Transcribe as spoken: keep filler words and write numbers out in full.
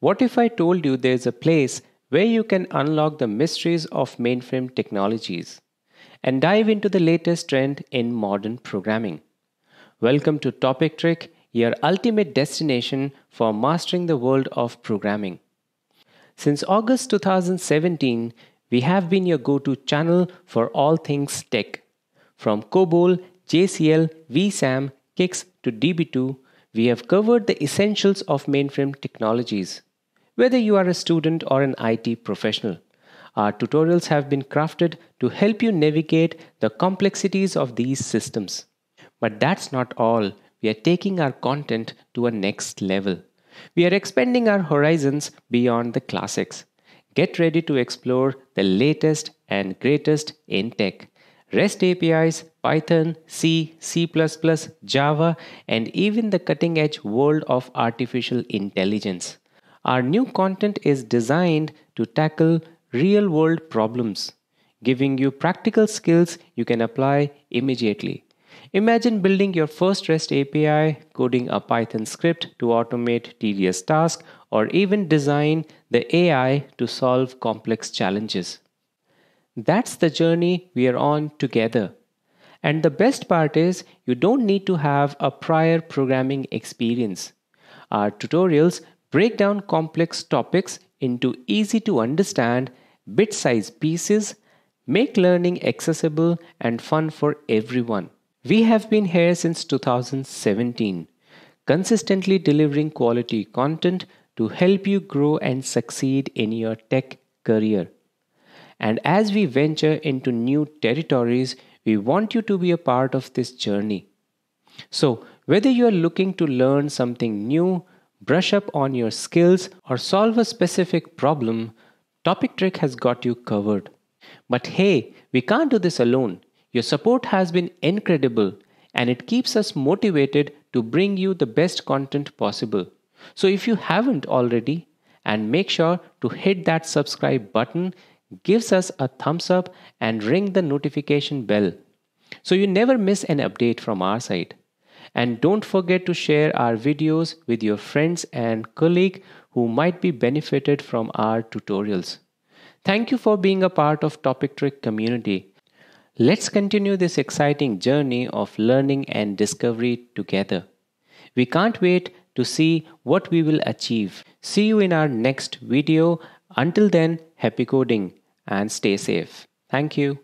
What if I told you there's a place where you can unlock the mysteries of mainframe technologies and dive into the latest trend in modern programming? Welcome to TopicTrick, your ultimate destination for mastering the world of programming. Since August two thousand seventeen, we have been your go-to channel for all things tech. From COBOL, J C L, V SAM, C I C S to D B two, we have covered the essentials of mainframe technologies. Whether you are a student or an I T professional, our tutorials have been crafted to help you navigate the complexities of these systems. But that's not all. We are taking our content to a next level. We are expanding our horizons beyond the classics. Get ready to explore the latest and greatest in tech. REST A P Is, Python, C, C plus plus, Java, and even the cutting-edge world of artificial intelligence. Our new content is designed to tackle real-world problems, giving you practical skills you can apply immediately. Imagine building your first REST A P I, coding a Python script to automate tedious tasks, or even design the A I to solve complex challenges. That's the journey we are on together. And the best part is you don't need to have a prior programming experience. Our tutorials break down complex topics into easy to understand bit-sized pieces, make learning accessible and fun for everyone. We have been here since two thousand seventeen, consistently delivering quality content to help you grow and succeed in your tech career. And as we venture into new territories, we want you to be a part of this journey. So, whether you are looking to learn something new, brush up on your skills, or solve a specific problem, TopicTrick has got you covered. But hey, we can't do this alone. Your support has been incredible, and it keeps us motivated to bring you the best content possible. So if you haven't already, and make sure to hit that subscribe button, gives us a thumbs up and ring the notification bell so you never miss an update from our side. And don't forget to share our videos with your friends and colleagues who might be benefited from our tutorials. Thank you for being a part of TopicTrick community. Let's continue this exciting journey of learning and discovery together. We can't wait to see what we will achieve. See you in our next video. Until then, happy coding and stay safe. Thank you.